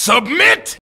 Submit!